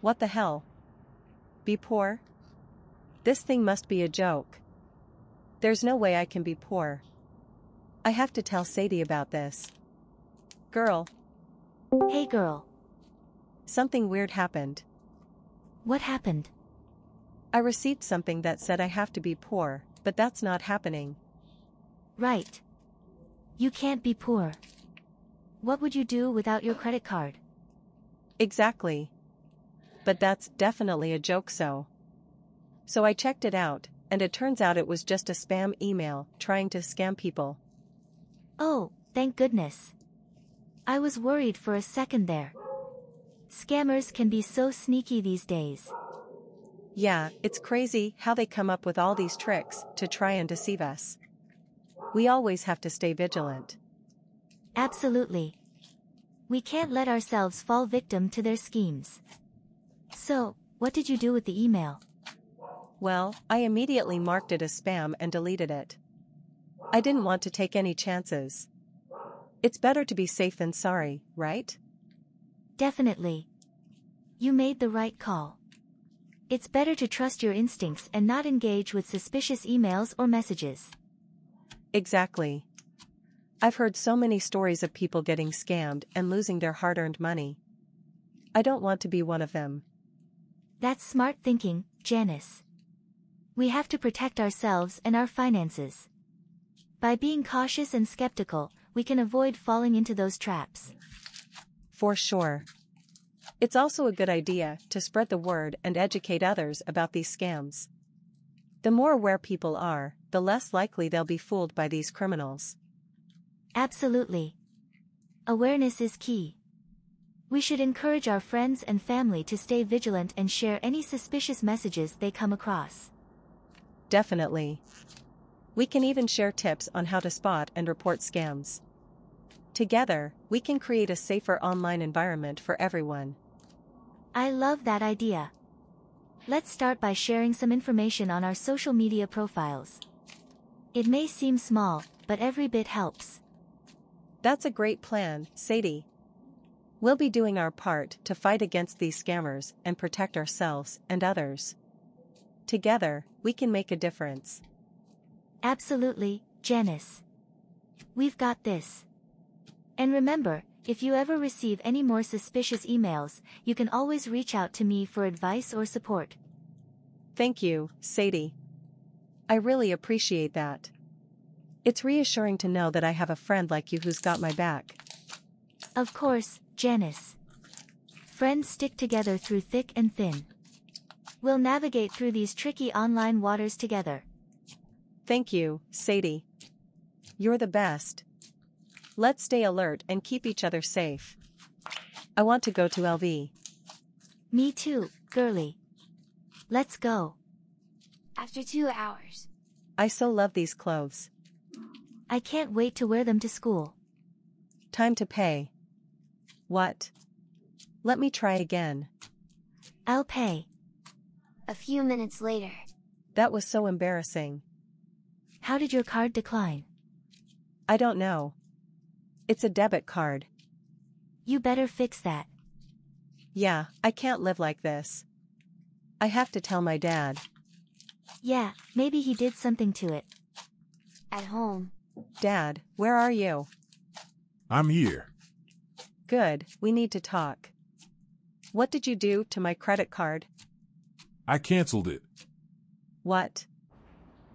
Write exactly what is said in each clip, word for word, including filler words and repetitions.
What the hell? Be poor? This thing must be a joke. There's no way I can be poor. I have to tell Sadie about this. Girl. Hey girl. Something weird happened. What happened? I received something that said I have to be poor, but that's not happening. Right. You can't be poor. What would you do without your credit card? Exactly. But that's definitely a joke, so. So I checked it out, and it turns out it was just a spam email trying to scam people. Oh, thank goodness. I was worried for a second there. Scammers can be so sneaky these days. Yeah, it's crazy how they come up with all these tricks to try and deceive us. We always have to stay vigilant. Absolutely. We can't let ourselves fall victim to their schemes. So, what did you do with the email? Well, I immediately marked it as spam and deleted it. I didn't want to take any chances. It's better to be safe than sorry, right? Definitely. You made the right call. It's better to trust your instincts and not engage with suspicious emails or messages. Exactly. I've heard so many stories of people getting scammed and losing their hard-earned money. I don't want to be one of them. That's smart thinking, Janice. We have to protect ourselves and our finances. By being cautious and skeptical, we can avoid falling into those traps. For sure. It's also a good idea to spread the word and educate others about these scams. The more aware people are, the less likely they'll be fooled by these criminals. Absolutely. Awareness is key. We should encourage our friends and family to stay vigilant and share any suspicious messages they come across. Definitely. We can even share tips on how to spot and report scams. Together, we can create a safer online environment for everyone. I love that idea. Let's start by sharing some information on our social media profiles. It may seem small, but every bit helps. That's a great plan, Sadie. We'll be doing our part to fight against these scammers and protect ourselves and others. Together, we can make a difference. Absolutely, Janice. We've got this. And remember, if you ever receive any more suspicious emails, you can always reach out to me for advice or support. Thank you, Sadie. I really appreciate that. It's reassuring to know that I have a friend like you who's got my back. Of course, Janice. Friends stick together through thick and thin. We'll navigate through these tricky online waters together. Thank you, Sadie. You're the best. Let's stay alert and keep each other safe. I want to go to L V. Me too, girly. Let's go. After two hours. I so love these clothes. I can't wait to wear them to school. Time to pay. What? Let me try again. I'll pay. A few minutes later. That was so embarrassing. How did your card decline? I don't know. It's a debit card. You better fix that. Yeah, I can't live like this. I have to tell my dad. Yeah, maybe he did something to it. At home. Dad, where are you? I'm here. Good, we need to talk. What did you do to my credit card? I canceled it. What?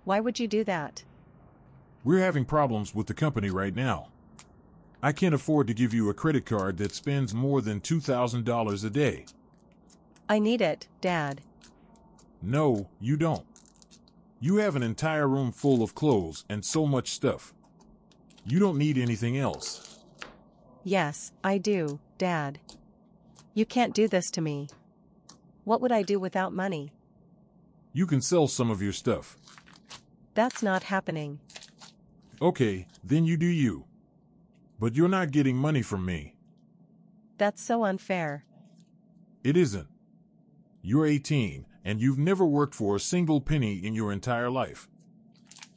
Why would you do that? We're having problems with the company right now. I can't afford to give you a credit card that spends more than two thousand dollars a day. I need it, Dad. No, you don't. You have an entire room full of clothes and so much stuff. You don't need anything else. Yes, I do, Dad. You can't do this to me. What would I do without money? You can sell some of your stuff. That's not happening. Okay, then you do you. But you're not getting money from me. That's so unfair. It isn't. You're eighteen, and you've never worked for a single penny in your entire life.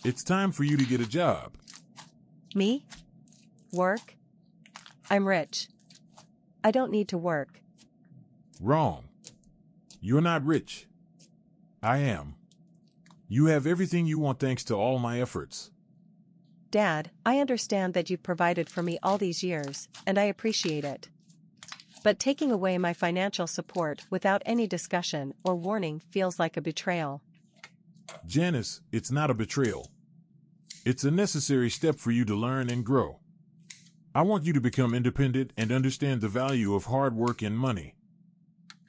It's time for you to get a job. Me? Work? I'm rich. I don't need to work. Wrong. You're not rich. I am. You have everything you want thanks to all my efforts. Dad, I understand that you've provided for me all these years, and I appreciate it. But taking away my financial support without any discussion or warning feels like a betrayal. Janice, it's not a betrayal. It's a necessary step for you to learn and grow. I want you to become independent and understand the value of hard work and money.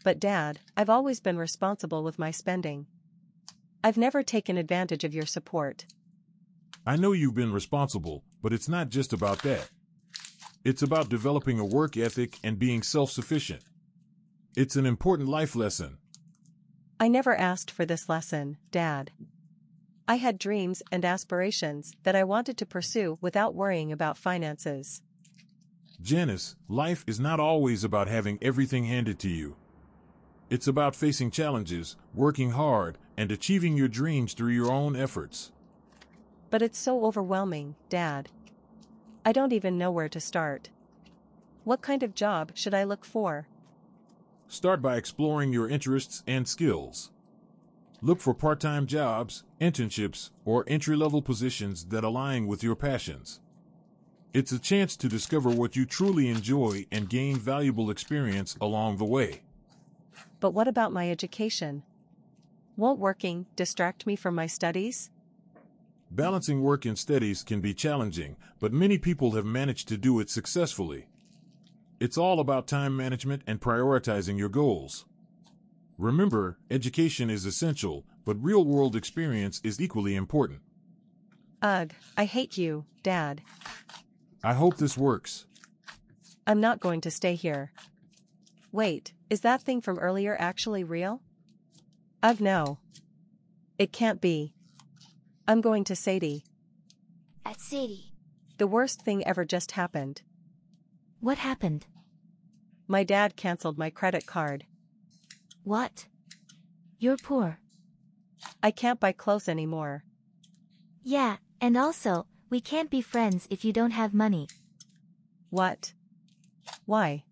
But Dad, I've always been responsible with my spending. I've never taken advantage of your support. I know you've been responsible, but it's not just about that. It's about developing a work ethic and being self-sufficient. It's an important life lesson. I never asked for this lesson, Dad. I had dreams and aspirations that I wanted to pursue without worrying about finances. Janice, life is not always about having everything handed to you. It's about facing challenges, working hard, and achieving your dreams through your own efforts. But it's so overwhelming, Dad. I don't even know where to start. What kind of job should I look for? Start by exploring your interests and skills. Look for part-time jobs, internships, or entry-level positions that align with your passions. It's a chance to discover what you truly enjoy and gain valuable experience along the way. But what about my education? Won't working distract me from my studies? Balancing work and studies can be challenging, but many people have managed to do it successfully. It's all about time management and prioritizing your goals. Remember, education is essential, but real-world experience is equally important. Ugh, I hate you, Dad. I hope this works. I'm not going to stay here. Wait, is that thing from earlier actually real? Ugh, no. It can't be. I'm going to Sadie. At Sadie. The worst thing ever just happened. What happened? My dad canceled my credit card. What? You're poor. I can't buy clothes anymore. Yeah, and also, we can't be friends if you don't have money. What? Why?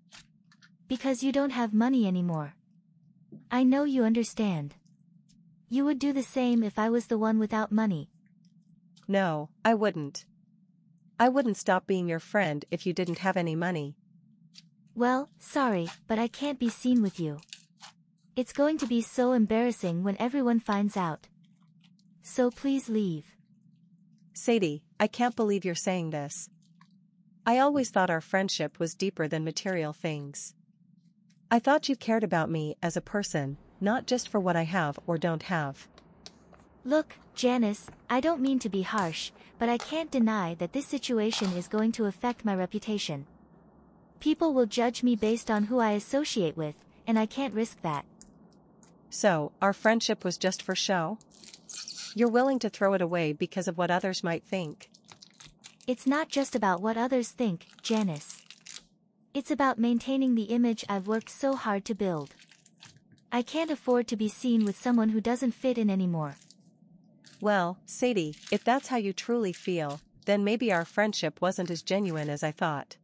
Because you don't have money anymore. I know you understand. You would do the same if I was the one without money. No, I wouldn't. I wouldn't stop being your friend if you didn't have any money. Well, sorry, but I can't be seen with you. It's going to be so embarrassing when everyone finds out. So please leave. Sadie, I can't believe you're saying this. I always thought our friendship was deeper than material things. I thought you cared about me as a person, not just for what I have or don't have. Look, Janice, I don't mean to be harsh, but I can't deny that this situation is going to affect my reputation. People will judge me based on who I associate with, and I can't risk that. So, our friendship was just for show? You're willing to throw it away because of what others might think. It's not just about what others think, Janice. It's about maintaining the image I've worked so hard to build. I can't afford to be seen with someone who doesn't fit in anymore. Well, Sadie, if that's how you truly feel, then maybe our friendship wasn't as genuine as I thought.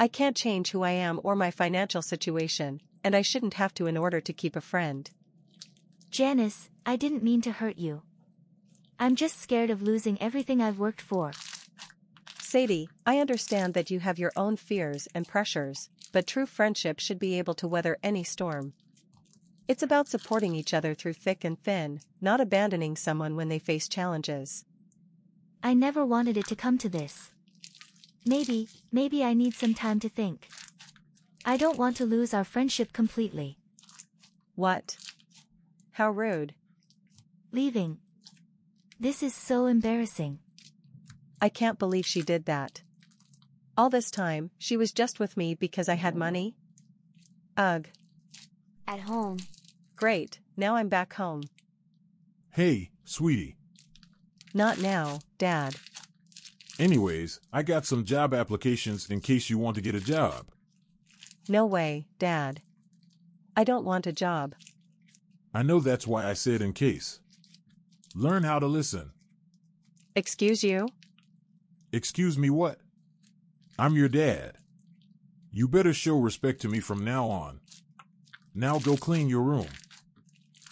I can't change who I am or my financial situation, and I shouldn't have to in order to keep a friend. Janice, I didn't mean to hurt you. I'm just scared of losing everything I've worked for. Sadie, I understand that you have your own fears and pressures, but true friendship should be able to weather any storm. It's about supporting each other through thick and thin, not abandoning someone when they face challenges. I never wanted it to come to this. Maybe, maybe I need some time to think. I don't want to lose our friendship completely. What? How rude. Leaving. This is so embarrassing. I can't believe she did that. All this time, she was just with me because I had money? Ugh. At home. Great, now I'm back home. Hey, sweetie. Not now, Dad. Anyways, I got some job applications in case you want to get a job. No way, Dad. I don't want a job. I know that's why I said in case. Learn how to listen. Excuse you? Excuse me what? I'm your dad. You better show respect to me from now on. Now go clean your room.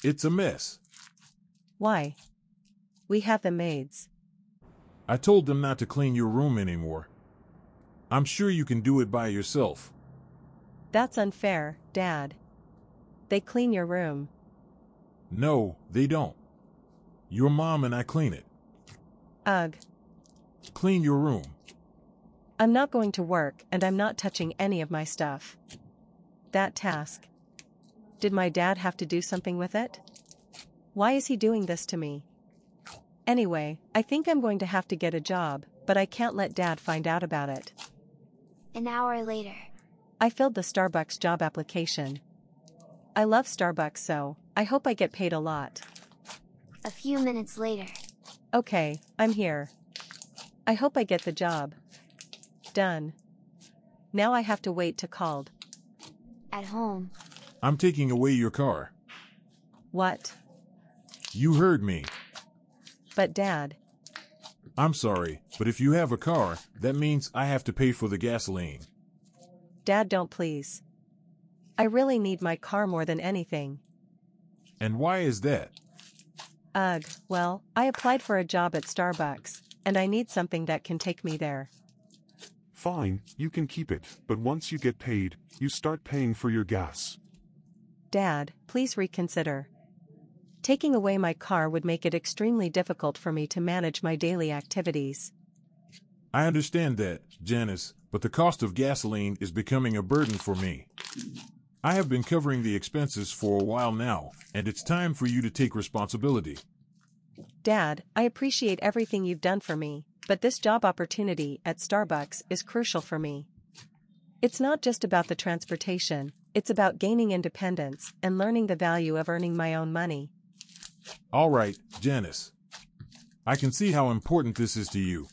It's a mess. Why? We have the maids. I told them not to clean your room anymore. I'm sure you can do it by yourself. That's unfair, Dad. They clean your room. No, they don't. Your mom and I clean it. Ugh. Clean your room. I'm not going to work and I'm not touching any of my stuff. That task. Did my dad have to do something with it? Why is he doing this to me? Anyway, I think I'm going to have to get a job, but I can't let Dad find out about it. An hour later. I filled the Starbucks job application. I love Starbucks, so I hope I get paid a lot. A few minutes later. Okay, I'm here. I hope I get the job. Done. Now I have to wait to called. At home. I'm taking away your car. What? You heard me. But Dad. I'm sorry, but if you have a car, that means I have to pay for the gasoline. Dad, don't please. I really need my car more than anything. And why is that? Ugh, well, I applied for a job at Starbucks, and I need something that can take me there. Fine, you can keep it, but once you get paid, you start paying for your gas. Dad, please reconsider. Taking away my car would make it extremely difficult for me to manage my daily activities. I understand that, Janice, but the cost of gasoline is becoming a burden for me. I have been covering the expenses for a while now, and it's time for you to take responsibility. Dad, I appreciate everything you've done for me, but this job opportunity at Starbucks is crucial for me. It's not just about the transportation, it's about gaining independence and learning the value of earning my own money. All right, Janice. I can see how important this is to you.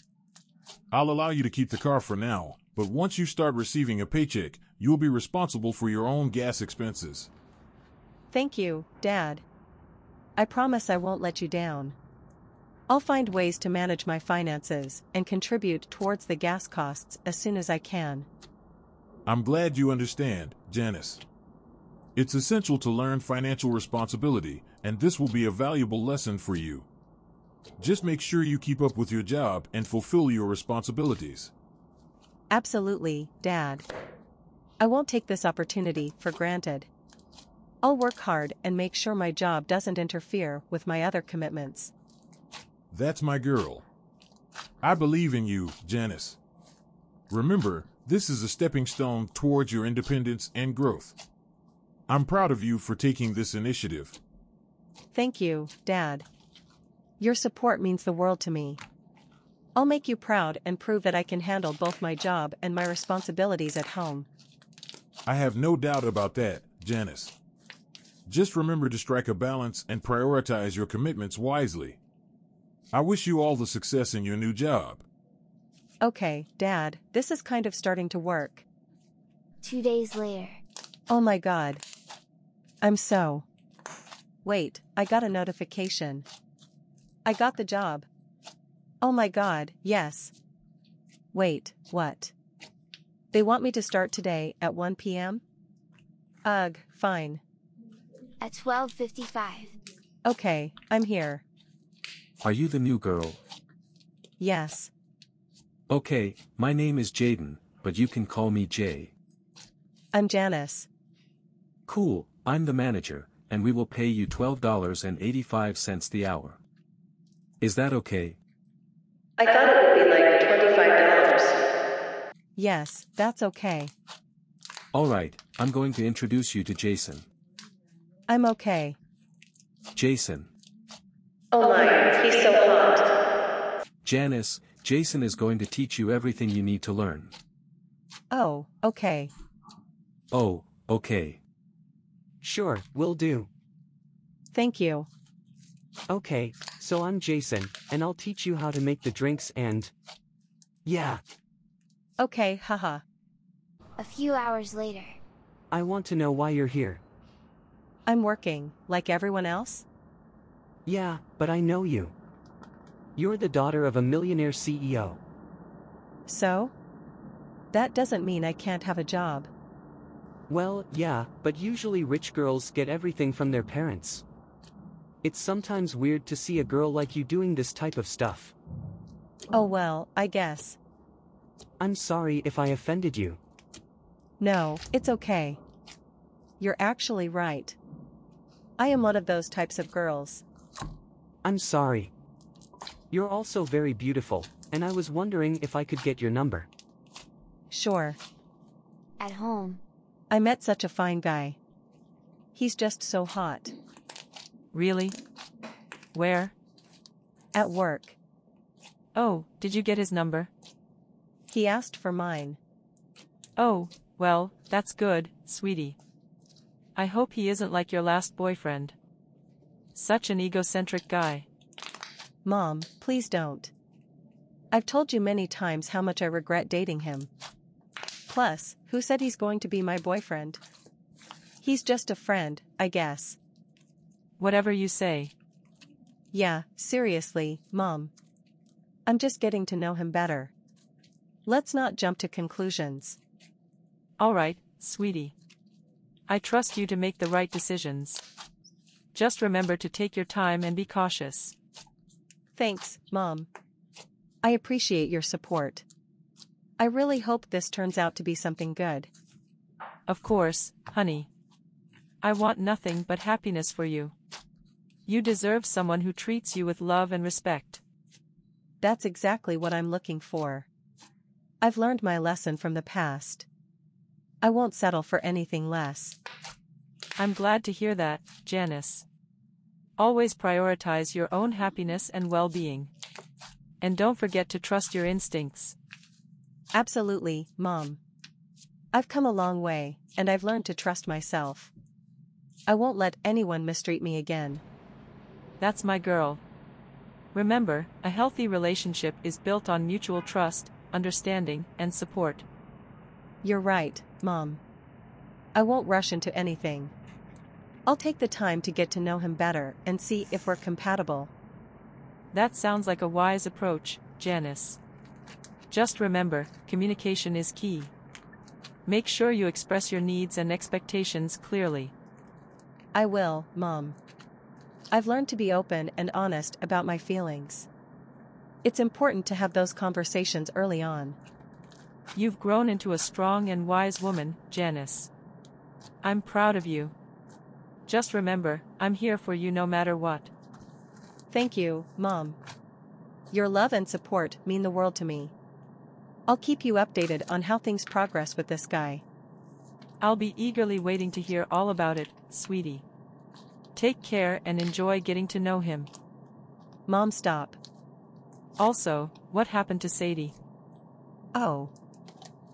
I'll allow you to keep the car for now, but once you start receiving a paycheck, you'll be responsible for your own gas expenses. Thank you, Dad. I promise I won't let you down. I'll find ways to manage my finances and contribute towards the gas costs as soon as I can. I'm glad you understand, Janice. It's essential to learn financial responsibility, and this will be a valuable lesson for you. Just make sure you keep up with your job and fulfill your responsibilities. Absolutely, Dad. I won't take this opportunity for granted. I'll work hard and make sure my job doesn't interfere with my other commitments. That's my girl. I believe in you, Janice. Remember, this is a stepping stone towards your independence and growth. I'm proud of you for taking this initiative. Thank you, Dad. Your support means the world to me. I'll make you proud and prove that I can handle both my job and my responsibilities at home. I have no doubt about that, Janice. Just remember to strike a balance and prioritize your commitments wisely. I wish you all the success in your new job. Okay, Dad, this is kind of starting to work. Two days later. Oh my God. I'm so... Wait, I got a notification. I got the job. Oh my God, yes. Wait, what? They want me to start today at one P M? Ugh, fine. At twelve fifty-five. Okay, I'm here. Are you the new girl? Yes. Okay, my name is Jaden, but you can call me Jay. I'm Janice. Cool, I'm the manager, and we will pay you twelve dollars and eighty-five cents the hour. Is that okay? I thought it would be like twenty-five dollars. Yes, that's okay. Alright, I'm going to introduce you to Jason. I'm okay. Jason. Oh my, he's so hot. Janice, Jason is going to teach you everything you need to learn. Oh, okay. Oh, okay. Sure, will do. Thank you. Okay, so I'm Jason, and I'll teach you how to make the drinks and... Yeah. Okay, haha. A few hours later. I want to know why you're here. I'm working, like everyone else? Yeah, but I know you. You're the daughter of a millionaire C E O. So? That doesn't mean I can't have a job. Well, yeah, but usually rich girls get everything from their parents. It's sometimes weird to see a girl like you doing this type of stuff. Oh well, I guess. I'm sorry if I offended you. No, it's okay. You're actually right. I am one of those types of girls. I'm sorry. You're also very beautiful, and I was wondering if I could get your number. Sure. At home. I met such a fine guy. He's just so hot. Really? Where? At work. Oh, did you get his number? He asked for mine. Oh, well, that's good, sweetie. I hope he isn't like your last boyfriend. Such an egocentric guy. Mom, please don't. I've told you many times how much I regret dating him. Plus, who said he's going to be my boyfriend? He's just a friend, I guess. Whatever you say. Yeah, seriously, Mom. I'm just getting to know him better. Let's not jump to conclusions. All right, sweetie. I trust you to make the right decisions. Just remember to take your time and be cautious. Thanks, Mom. I appreciate your support. I really hope this turns out to be something good. Of course, honey. I want nothing but happiness for you. You deserve someone who treats you with love and respect. That's exactly what I'm looking for. I've learned my lesson from the past. I won't settle for anything less. I'm glad to hear that, Janice. Always prioritize your own happiness and well-being. And don't forget to trust your instincts. Absolutely, Mom. I've come a long way, and I've learned to trust myself. I won't let anyone mistreat me again. That's my girl. Remember, a healthy relationship is built on mutual trust, understanding, and support. You're right, Mom. I won't rush into anything. I'll take the time to get to know him better and see if we're compatible. That sounds like a wise approach, Janice. Just remember, communication is key. Make sure you express your needs and expectations clearly. I will, Mom. I've learned to be open and honest about my feelings. It's important to have those conversations early on. You've grown into a strong and wise woman, Janice. I'm proud of you. Just remember, I'm here for you no matter what. Thank you, Mom. Your love and support mean the world to me. I'll keep you updated on how things progress with this guy. I'll be eagerly waiting to hear all about it, sweetie. Take care and enjoy getting to know him. Mom, stop. Also, what happened to Sadie? Oh.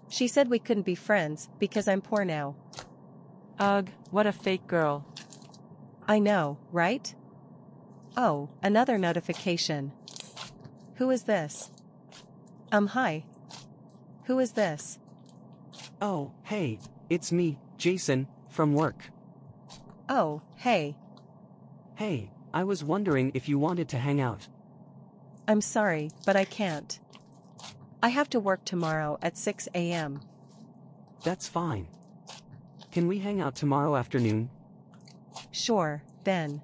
She said we couldn't be friends because I'm poor now. Ugh, what a fake girl. I know, right? Oh, another notification. Who is this? Um, hi. Who is this? Oh, hey, it's me, Jason, from work. Oh, hey. Hey, I was wondering if you wanted to hang out. I'm sorry, but I can't. I have to work tomorrow at six A M That's fine. Can we hang out tomorrow afternoon? Sure, Ben.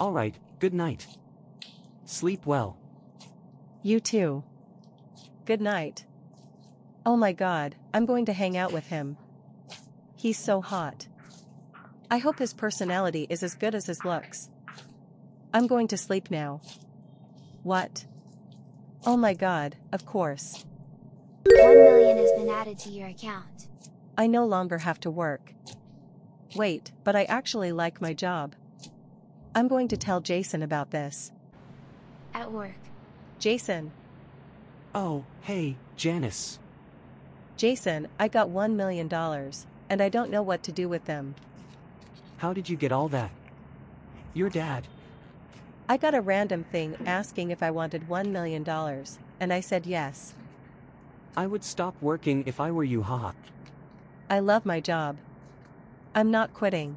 All right, good night. Sleep well. You too. Good night. Oh my God, I'm going to hang out with him. He's so hot. I hope his personality is as good as his looks. I'm going to sleep now. What? Oh my God, of course. One million has been added to your account. I no longer have to work. Wait, but I actually like my job. I'm going to tell Jason about this. At work. Jason. Oh, hey, Janice. Jason, I got one million dollars, and I don't know what to do with them. How did you get all that? Your dad. I got a random thing asking if I wanted one million dollars, and I said yes. I would stop working if I were you, haha. I love my job. I'm not quitting.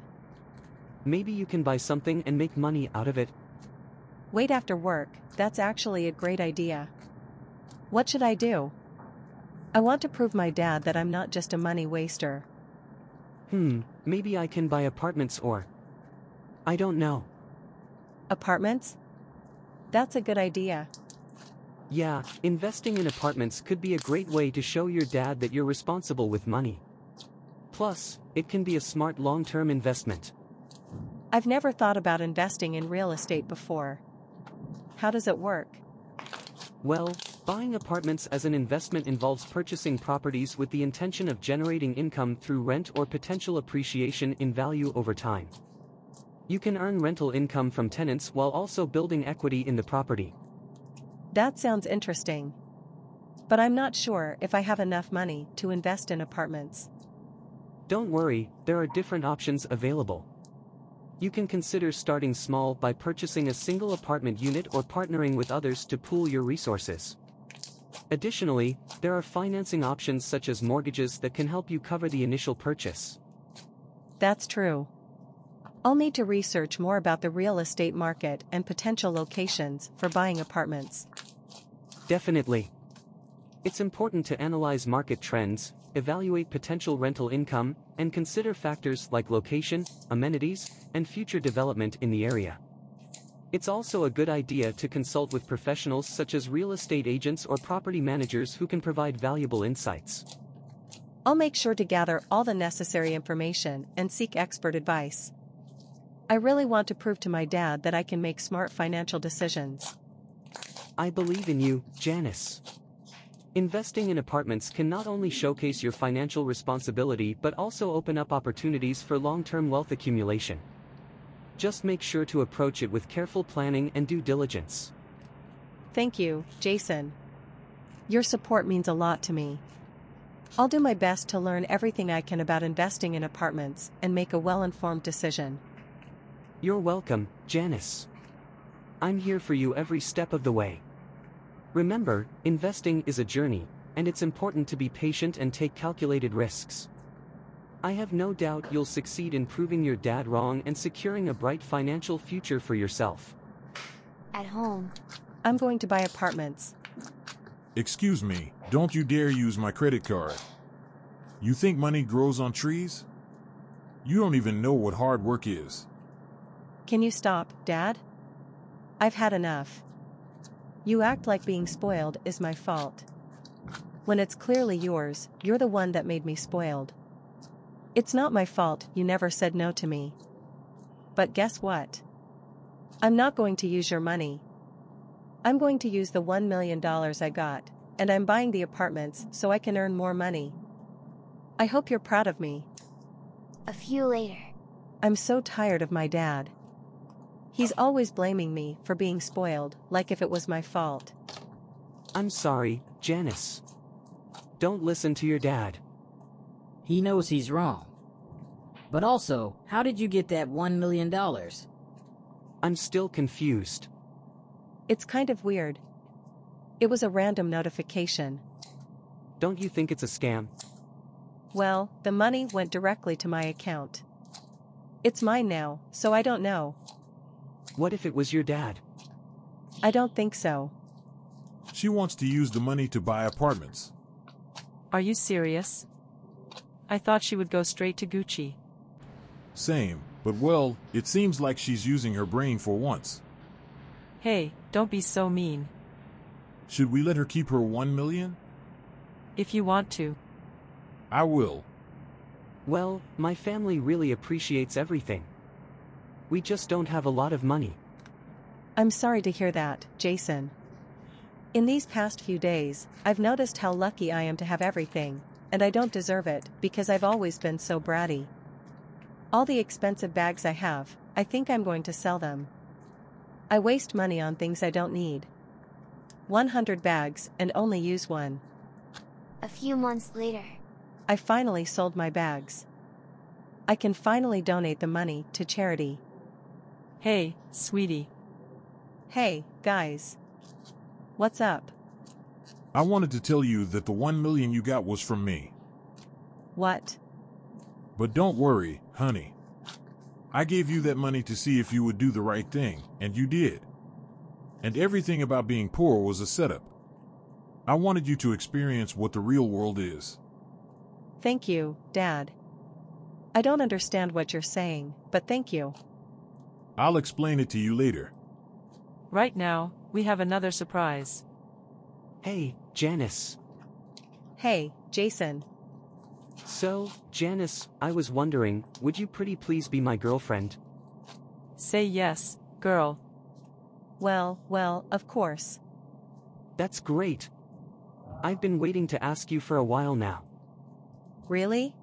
Maybe you can buy something and make money out of it. Wait after work, that's actually a great idea. What should I do? I want to prove my dad that I'm not just a money waster. Hmm, maybe I can buy apartments or... I don't know. Apartments? That's a good idea. Yeah, investing in apartments could be a great way to show your dad that you're responsible with money. Plus, it can be a smart long-term investment. I've never thought about investing in real estate before. How does it work? Well, buying apartments as an investment involves purchasing properties with the intention of generating income through rent or potential appreciation in value over time. You can earn rental income from tenants while also building equity in the property. That sounds interesting. But I'm not sure if I have enough money to invest in apartments. Don't worry, there are different options available. You can consider starting small by purchasing a single apartment unit or partnering with others to pool your resources. Additionally, there are financing options such as mortgages that can help you cover the initial purchase. That's true. I'll need to research more about the real estate market and potential locations for buying apartments. Definitely. It's important to analyze market trends, evaluate potential rental income, and consider factors like location, amenities, and future development in the area. It's also a good idea to consult with professionals such as real estate agents or property managers who can provide valuable insights. I'll make sure to gather all the necessary information and seek expert advice. I really want to prove to my dad that I can make smart financial decisions. I believe in you, Janice. Investing in apartments can not only showcase your financial responsibility but also open up opportunities for long-term wealth accumulation. Just make sure to approach it with careful planning and due diligence. Thank you, Jason. Your support means a lot to me. I'll do my best to learn everything I can about investing in apartments and make a well-informed decision. You're welcome, Janice. I'm here for you every step of the way. Remember, investing is a journey, and it's important to be patient and take calculated risks. I have no doubt you'll succeed in proving your dad wrong and securing a bright financial future for yourself. At home, I'm going to buy apartments. Excuse me, don't you dare use my credit card. You think money grows on trees? You don't even know what hard work is. Can you stop, Dad? I've had enough. You act like being spoiled is my fault. When it's clearly yours, you're the one that made me spoiled. It's not my fault you never said no to me. But guess what? I'm not going to use your money. I'm going to use the one million dollars I got, and I'm buying the apartments so I can earn more money. I hope you're proud of me. A few later. I'm so tired of my dad. He's always blaming me for being spoiled, like if it was my fault. I'm sorry, Janice. Don't listen to your dad. He knows he's wrong. But also, how did you get that one million dollars? I'm still confused. It's kind of weird. It was a random notification. Don't you think it's a scam? Well, the money went directly to my account. It's mine now, so I don't know. What if it was your dad? I don't think so. She wants to use the money to buy apartments. Are you serious? I thought she would go straight to Gucci. Same, but well, it seems like she's using her brain for once. Hey, don't be so mean. Should we let her keep her one million? If you want to. I will. Well, my family really appreciates everything. We just don't have a lot of money. I'm sorry to hear that, Jason. In these past few days, I've noticed how lucky I am to have everything, and I don't deserve it because I've always been so bratty. All the expensive bags I have, I think I'm going to sell them. I waste money on things I don't need. one hundred bags and only use one. A few months later, I finally sold my bags. I can finally donate the money to charity. Hey, sweetie. Hey, guys. What's up? I wanted to tell you that the one million you got was from me. What? But don't worry, honey. I gave you that money to see if you would do the right thing, and you did. And everything about being poor was a setup. I wanted you to experience what the real world is. Thank you, Dad. I don't understand what you're saying, but thank you. I'll explain it to you later. Right now, we have another surprise. Hey, Janice. Hey, Jason. So, Janice, I was wondering, would you pretty please be my girlfriend? Say yes, girl. Well, well, of course. That's great. I've been waiting to ask you for a while now. Really?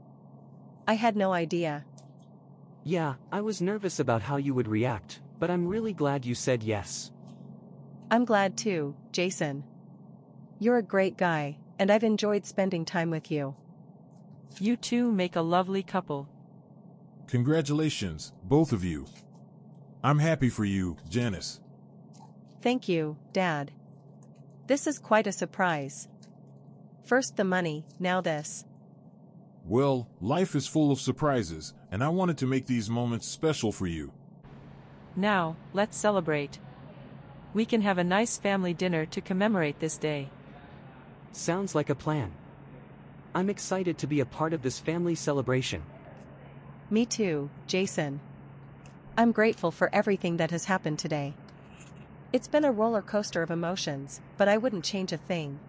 I had no idea. Yeah, I was nervous about how you would react, but I'm really glad you said yes. I'm glad too, Jason. You're a great guy, and I've enjoyed spending time with you. You two make a lovely couple. Congratulations, both of you. I'm happy for you, Janice. Thank you, Dad. This is quite a surprise. First the money, now this. Well, life is full of surprises, and I wanted to make these moments special for you. Now, let's celebrate. We can have a nice family dinner to commemorate this day. Sounds like a plan. I'm excited to be a part of this family celebration. Me too, Jason. I'm grateful for everything that has happened today. It's been a roller coaster of emotions, but I wouldn't change a thing.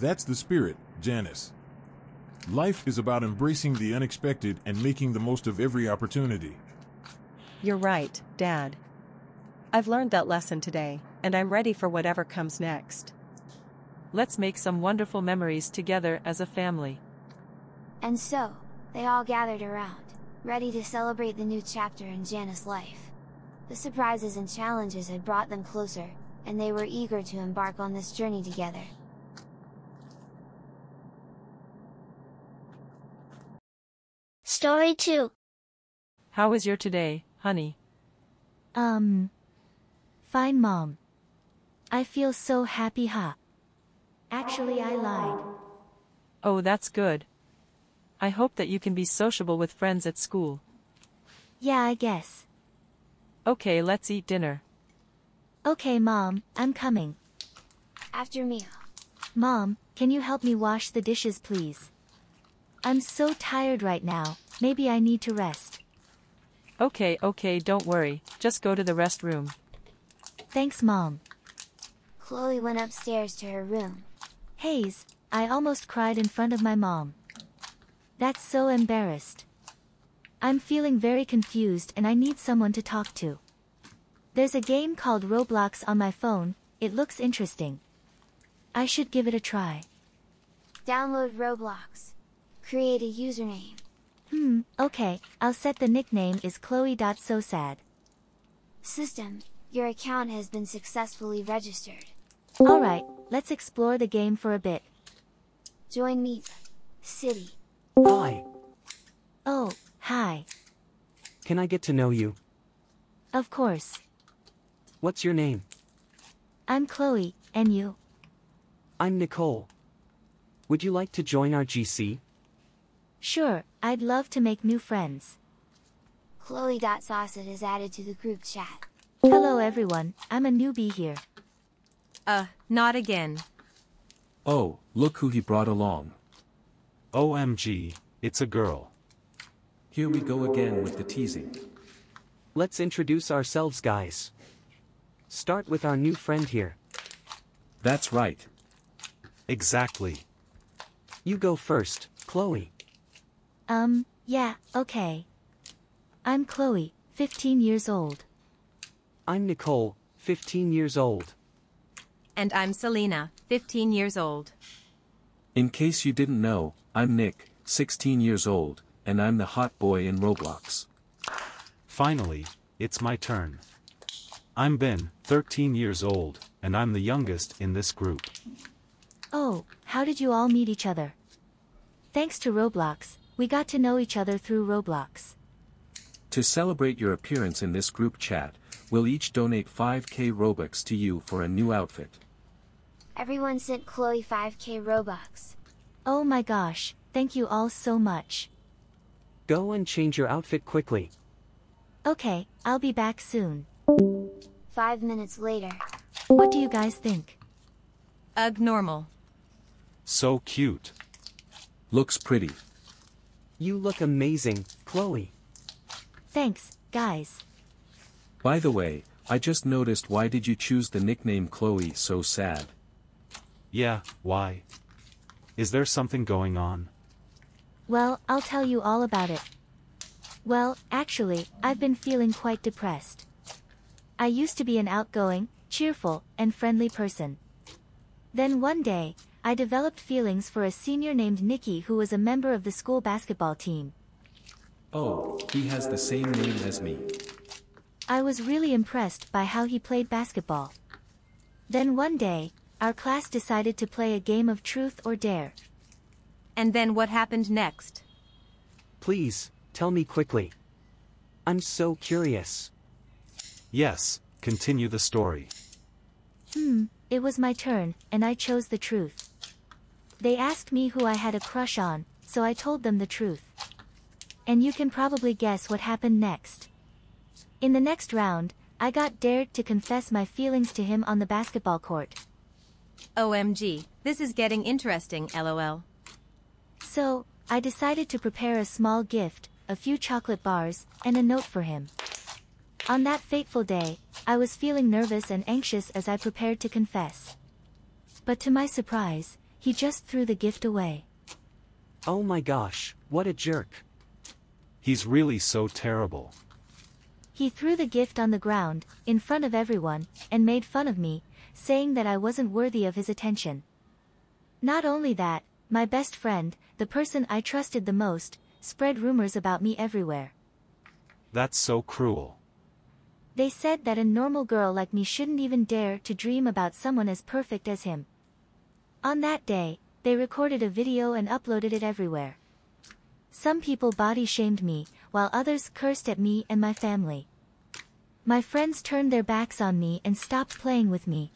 That's the spirit, Janice. Life is about embracing the unexpected and making the most of every opportunity. You're right, Dad. I've learned that lesson today, and I'm ready for whatever comes next. Let's make some wonderful memories together as a family. And so, they all gathered around, ready to celebrate the new chapter in Janice's life. The surprises and challenges had brought them closer, and they were eager to embark on this journey together. Story two. How was your today, honey? Um... Fine, Mom. I feel so happy, huh? Actually, I lied. Oh, that's good. I hope that you can be sociable with friends at school. Yeah, I guess. Okay, let's eat dinner. Okay, Mom, I'm coming. After meal. Mom, can you help me wash the dishes, please? I'm so tired right now, maybe I need to rest. Okay, okay, don't worry, just go to the rest room. Thanks, Mom. Chloe went upstairs to her room. Hayes, I almost cried in front of my mom. That's so embarrassed. I'm feeling very confused and I need someone to talk to. There's a game called Roblox on my phone, it looks interesting. I should give it a try. Download Roblox. Create a username. Hmm, okay, I'll set the nickname is Chloe.SoSad. System, your account has been successfully registered. Alright, let's explore the game for a bit. Join me. City. Hi. Oh, hi. Can I get to know you? Of course. What's your name? I'm Chloe, and you? I'm Nicole. Would you like to join our G C? Sure, I'd love to make new friends. Chloe.SoSad is added to the group chat. Hello everyone, I'm a newbie here. Uh, not again. Oh, look who he brought along. O M G, it's a girl. Here we go again with the teasing. Let's introduce ourselves, guys. Start with our new friend here. That's right. Exactly. You go first, Chloe. Um, yeah, okay. I'm Chloe, fifteen years old. I'm Nicole, fifteen years old. And I'm Selena, fifteen years old. In case you didn't know, I'm Nick, sixteen years old, and I'm the hot boy in Roblox. Finally, it's my turn. I'm Ben, thirteen years old, and I'm the youngest in this group. Oh, how did you all meet each other? Thanks to Roblox, we got to know each other through Roblox. To celebrate your appearance in this group chat, we'll each donate five K Robux to you for a new outfit. Everyone sent Chloe five K Robux. Oh my gosh, thank you all so much. Go and change your outfit quickly. Okay, I'll be back soon. Five minutes later. What do you guys think? Ugh, normal. So cute. Looks pretty. You look amazing, Chloe. Thanks, guys. By the way, I just noticed, why did you choose the nickname Chloe so sad? Yeah, why? Is there something going on? Well, I'll tell you all about it. Well, actually, I've been feeling quite depressed. I used to be an outgoing, cheerful, and friendly person. Then one day, I developed feelings for a senior named Nikki who was a member of the school basketball team. Oh, he has the same name as me. I was really impressed by how he played basketball. Then one day, our class decided to play a game of truth or dare. And then what happened next? Please, tell me quickly. I'm so curious. Yes, continue the story. Hmm, it was my turn, and I chose the truth. They asked me who I had a crush on, so I told them the truth. And you can probably guess what happened next. In the next round, I got dared to confess my feelings to him on the basketball court. O M G, this is getting interesting, lol. So, I decided to prepare a small gift, a few chocolate bars, and a note for him. On that fateful day, I was feeling nervous and anxious as I prepared to confess. But to my surprise, he just threw the gift away. Oh my gosh, what a jerk. He's really so terrible. He threw the gift on the ground, in front of everyone, and made fun of me, saying that I wasn't worthy of his attention. Not only that, my best friend, the person I trusted the most, spread rumors about me everywhere. That's so cruel. They said that a normal girl like me shouldn't even dare to dream about someone as perfect as him. On that day, they recorded a video and uploaded it everywhere. Some people body shamed me, while others cursed at me and my family. My friends turned their backs on me and stopped playing with me.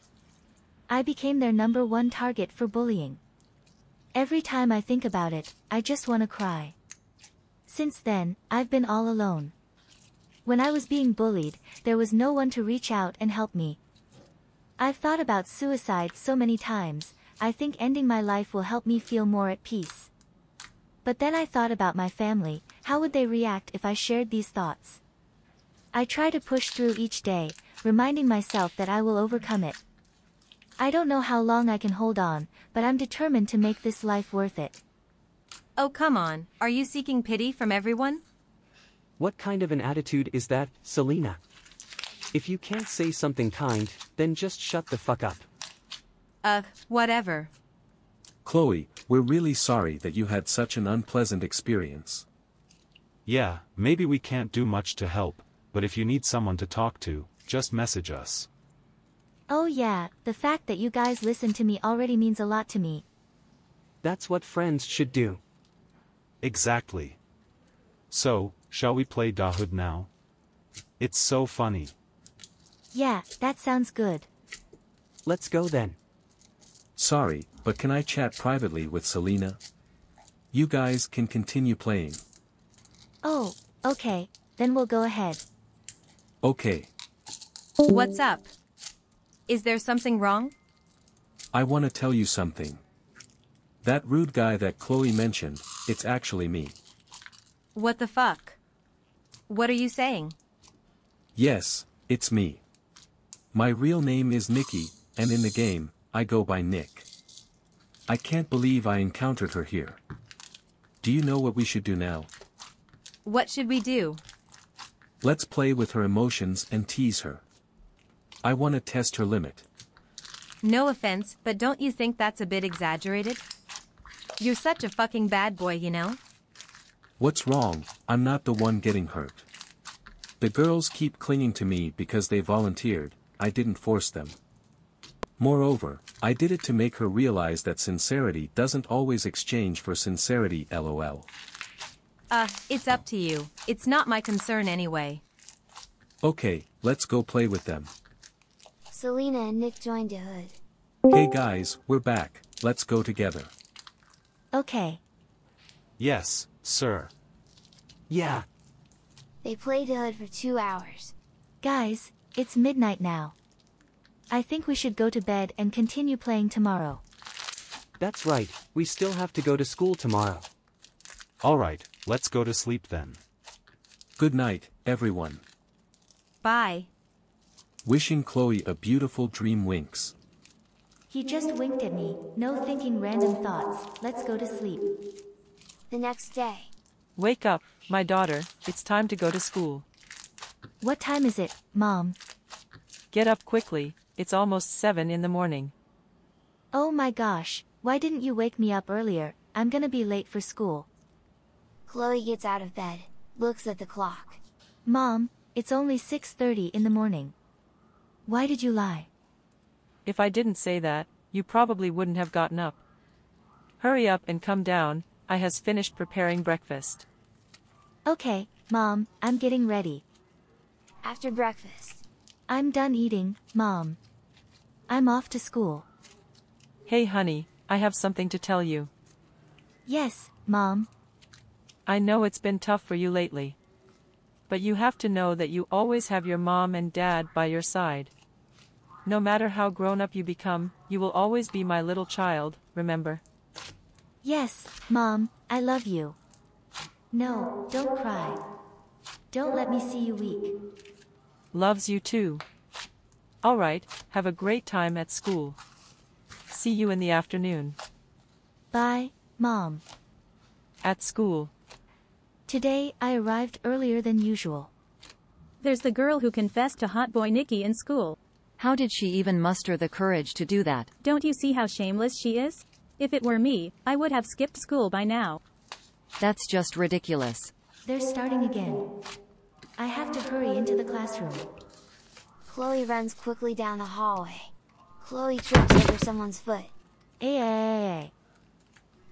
I became their number one target for bullying. Every time I think about it, I just want to cry. Since then, I've been all alone. When I was being bullied, there was no one to reach out and help me. I've thought about suicide so many times, I think ending my life will help me feel more at peace. But then I thought about my family, how would they react if I shared these thoughts? I try to push through each day, reminding myself that I will overcome it. I don't know how long I can hold on, but I'm determined to make this life worth it. Oh come on, are you seeking pity from everyone? What kind of an attitude is that, Selena? If you can't say something kind, then just shut the fuck up. Uh, whatever. Chloe, we're really sorry that you had such an unpleasant experience. Yeah, maybe we can't do much to help, but if you need someone to talk to, just message us. Oh yeah, the fact that you guys listen to me already means a lot to me. That's what friends should do. Exactly. So, shall we play Dahood now? It's so funny. Yeah, that sounds good. Let's go then. Sorry, but can I chat privately with Selena? You guys can continue playing. Oh, okay, then we'll go ahead. Okay. What's up? Is there something wrong? I want to tell you something. That rude guy that Chloe mentioned, it's actually me. What the fuck? What are you saying? Yes, it's me. My real name is Nikki, and in the game, I go by Nick. I can't believe I encountered her here. Do you know what we should do now? What should we do? Let's play with her emotions and tease her. I want to test her limit. No offense, but don't you think that's a bit exaggerated? You're such a fucking bad boy, you know? What's wrong? I'm not the one getting hurt. The girls keep clinging to me because they volunteered, I didn't force them. Moreover, I did it to make her realize that sincerity doesn't always exchange for sincerity, lol. Uh, it's up to you. It's not my concern anyway. Okay, let's go play with them. Selena and Nick joined Dahood. Hey guys, we're back, let's go together. Okay. Yes, sir. Yeah. They played Dahood for two hours. Guys, it's midnight now. I think we should go to bed and continue playing tomorrow. That's right, we still have to go to school tomorrow. Alright, let's go to sleep then. Good night, everyone. Bye. Wishing Chloe a beautiful dream winks. He just winked at me, no thinking random thoughts, let's go to sleep. The next day. Wake up, my daughter, it's time to go to school. What time is it, Mom? Get up quickly, it's almost seven in the morning. Oh my gosh, why didn't you wake me up earlier? I'm gonna be late for school. Chloe gets out of bed, looks at the clock. Mom, it's only six thirty in the morning. Why did you lie? If I didn't say that, you probably wouldn't have gotten up. Hurry up and come down, I has finished preparing breakfast. Okay, Mom, I'm getting ready. After breakfast. I'm done eating, Mom. I'm off to school. Hey honey, I have something to tell you. Yes, Mom. I know it's been tough for you lately. But you have to know that you always have your mom and dad by your side. No matter how grown up you become, you will always be my little child, remember? Yes, Mom, I love you. No, don't cry. Don't let me see you weak. Loves you too. All right, have a great time at school. See you in the afternoon. Bye, Mom. At school. Today, I arrived earlier than usual. There's the girl who confessed to hot boy Nikki in school. How did she even muster the courage to do that? Don't you see how shameless she is? If it were me, I would have skipped school by now. That's just ridiculous. They're starting again. I have to hurry into the classroom. Chloe runs quickly down the hallway. Chloe trips over someone's foot. Ay, ay, ay.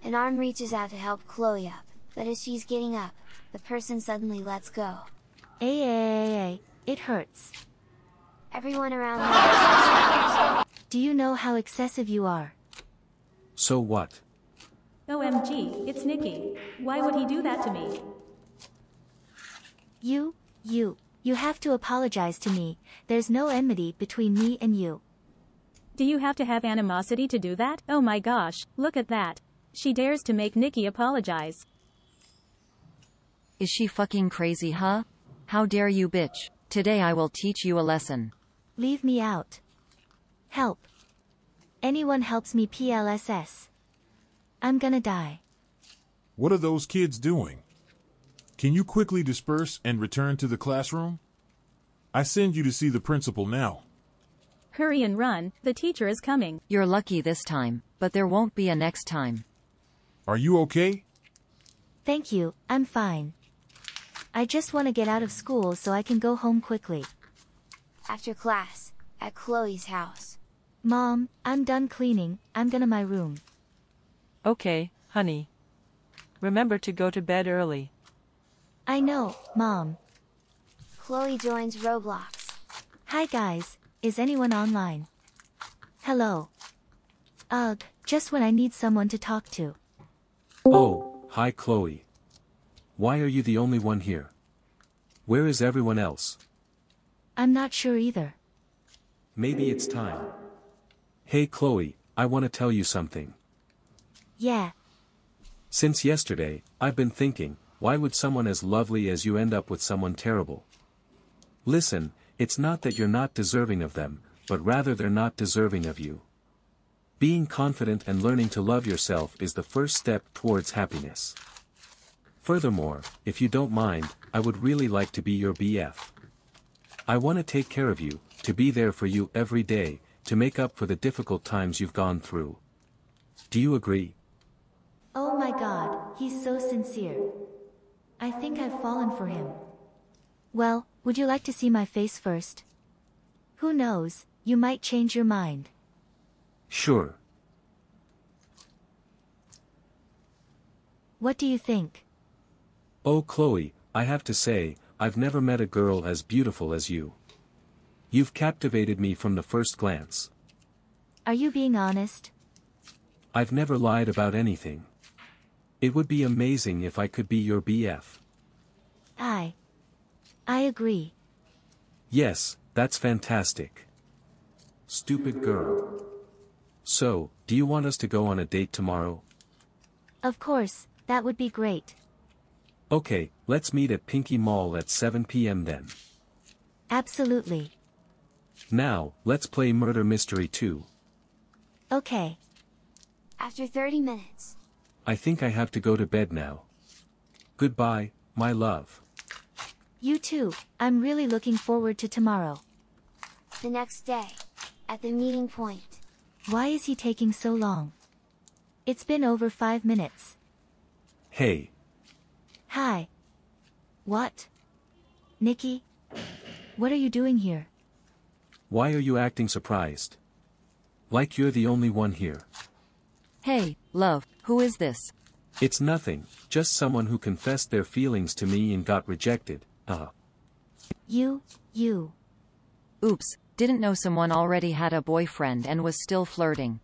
An arm reaches out to help Chloe up, but as she's getting up, the person suddenly lets go. Ay, ay, ay, it hurts. Everyone around her. Do you know how excessive you are? So what? O M G, it's Nikki. Why would he do that to me? You, you, you have to apologize to me. There's no enmity between me and you. Do you have to have animosity to do that? Oh my gosh, look at that. She dares to make Nikki apologize. Is she fucking crazy, huh? How dare you, bitch. Today I will teach you a lesson. Leave me out. Help. Anyone helps me P L S S. I'm gonna die. What are those kids doing? Can you quickly disperse and return to the classroom? I send you to see the principal now. Hurry and run, the teacher is coming. You're lucky this time, but there won't be a next time. Are you okay? Thank you, I'm fine. I just want to get out of school so I can go home quickly. After class, at Chloe's house. Mom, I'm done cleaning, I'm gonna my room. Okay, honey. Remember to go to bed early. I know, Mom. Chloe joins Roblox. Hi guys, is anyone online? Hello. Ugh, just when I need someone to talk to. Oh, hi Chloe. Why are you the only one here? Where is everyone else? I'm not sure either. Maybe it's time. Hey Chloe, I want to tell you something. Yeah. Since yesterday, I've been thinking, why would someone as lovely as you end up with someone terrible? Listen, it's not that you're not deserving of them, but rather they're not deserving of you. Being confident and learning to love yourself is the first step towards happiness. Furthermore, if you don't mind, I would really like to be your B F. I want to take care of you, to be there for you every day, to make up for the difficult times you've gone through. Do you agree? Oh my God, he's so sincere. I think I've fallen for him. Well, would you like to see my face first? Who knows, you might change your mind. Sure. What do you think? Oh Chloe, I have to say, I've never met a girl as beautiful as you. You've captivated me from the first glance. Are you being honest? I've never lied about anything. It would be amazing if I could be your B F. I. I agree. Yes, that's fantastic. Stupid girl. So, do you want us to go on a date tomorrow? Of course, that would be great. Okay, let's meet at Pinky Mall at seven p m then. Absolutely. Now, let's play Murder Mystery two. Okay. After thirty minutes. I think I have to go to bed now. Goodbye, my love. You too. I'm really looking forward to tomorrow. The next day, at the meeting point. Why is he taking so long? It's been over five minutes. Hey. Hi. What? Nikki? What are you doing here? Why are you acting surprised? Like you're the only one here. Hey, love, who is this? It's nothing, just someone who confessed their feelings to me and got rejected, uh. You, you. Oops, didn't know someone already had a boyfriend and was still flirting.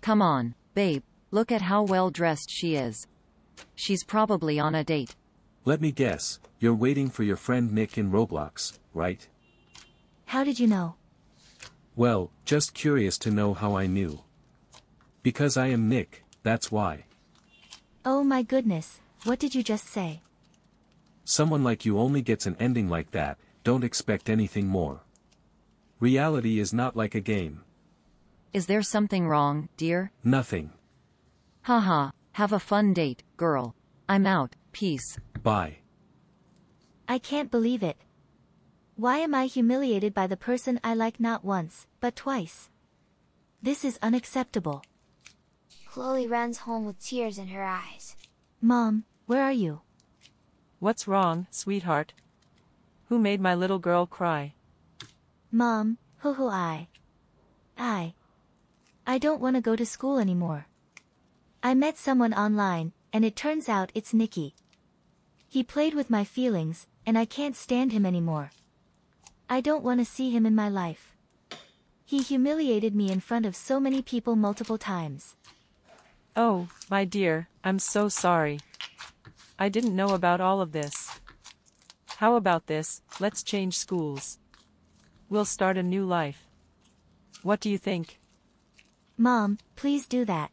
Come on, babe, look at how well-dressed she is. She's probably on a date. Let me guess, you're waiting for your friend Nick in Roblox, right? How did you know? Well, just curious to know how I knew. Because I am Nick, that's why. Oh my goodness, what did you just say? Someone like you only gets an ending like that, don't expect anything more. Reality is not like a game. Is there something wrong, dear? Nothing. Haha, have a fun date, girl. I'm out, peace. Bye. I can't believe it. Why am I humiliated by the person I like not once, but twice? This is unacceptable. Chloe runs home with tears in her eyes. Mom, where are you? What's wrong, sweetheart? Who made my little girl cry? Mom, hoo hoo I. I. I don't want to go to school anymore. I met someone online, and it turns out it's Nikki. He played with my feelings, and I can't stand him anymore. I don't want to see him in my life. He humiliated me in front of so many people multiple times. Oh, my dear, I'm so sorry. I didn't know about all of this. How about this, let's change schools. We'll start a new life. What do you think? Mom, please do that.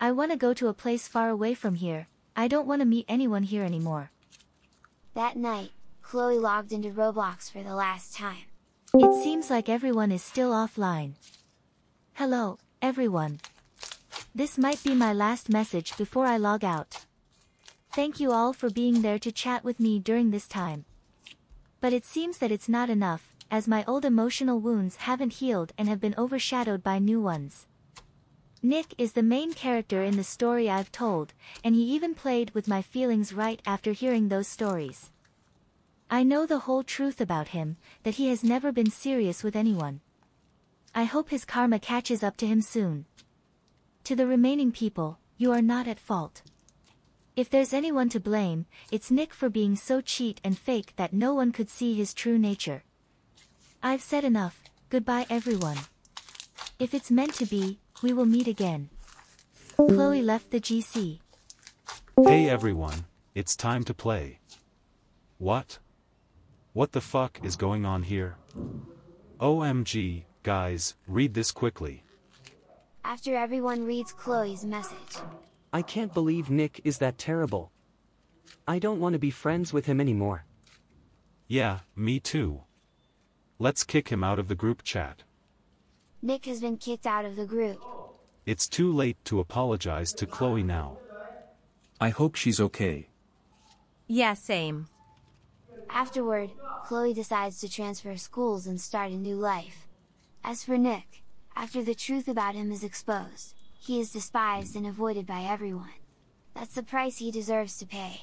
I want to go to a place far away from here. I don't want to meet anyone here anymore. That night, Chloe logged into Roblox for the last time. It seems like everyone is still offline. Hello, everyone. This might be my last message before I log out. Thank you all for being there to chat with me during this time. But it seems that it's not enough, as my old emotional wounds haven't healed and have been overshadowed by new ones. Nick is the main character in the story I've told, and he even played with my feelings right after hearing those stories. I know the whole truth about him, that he has never been serious with anyone. I hope his karma catches up to him soon. To the remaining people, you are not at fault. If there's anyone to blame, it's Nick for being so cheat and fake that no one could see his true nature. I've said enough, goodbye everyone. If it's meant to be, we will meet again. Chloe left the G C. Hey everyone, it's time to play. What? What the fuck is going on here? O M G, guys, read this quickly. After everyone reads Chloe's message. I can't believe Nick is that terrible. I don't want to be friends with him anymore. Yeah, me too. Let's kick him out of the group chat. Nick has been kicked out of the group. It's too late to apologize to Chloe now. I hope she's okay. Yeah, same. Afterward, Chloe decides to transfer schools and start a new life. As for Nick, after the truth about him is exposed, he is despised and avoided by everyone. That's the price he deserves to pay.